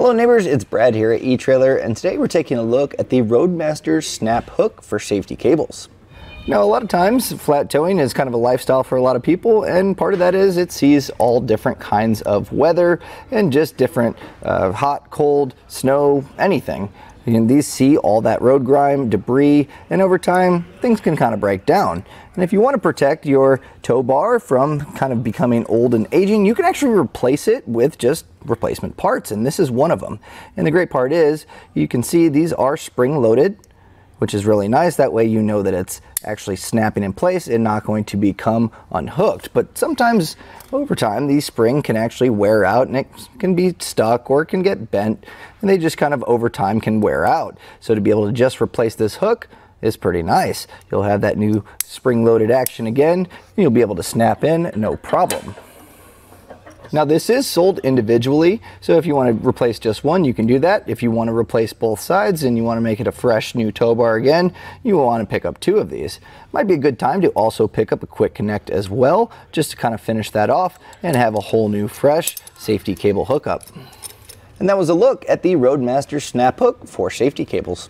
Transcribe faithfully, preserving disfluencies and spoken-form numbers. Hello neighbors, it's Brad here at eTrailer, and today we're taking a look at the Roadmaster snap hook for safety cables. Now, a lot of times flat towing is kind of a lifestyle for a lot of people, and part of that is it sees all different kinds of weather and just different uh, hot, cold, snow, anything. And these see all that road grime, debris, and over time things can kind of break down. And if you want to protect your tow bar from kind of becoming old and aging, you can actually replace it with just replacement parts, and this is one of them. And the great part is you can see these are spring-loaded, which is really nice. That way you know that it's actually snapping in place and not going to become unhooked. But sometimes over time, the spring can actually wear out and it can be stuck or it can get bent, and they just kind of over time can wear out. So to be able to just replace this hook is pretty nice. You'll have that new spring-loaded action again, and you'll be able to snap in no problem. Now, this is sold individually, so if you want to replace just one, you can do that. If you want to replace both sides and you want to make it a fresh new tow bar again, you will want to pick up two of these. Might be a good time to also pick up a quick connect as well, just to kind of finish that off and have a whole new fresh safety cable hookup. And that was a look at the Roadmaster snap hook for safety cables.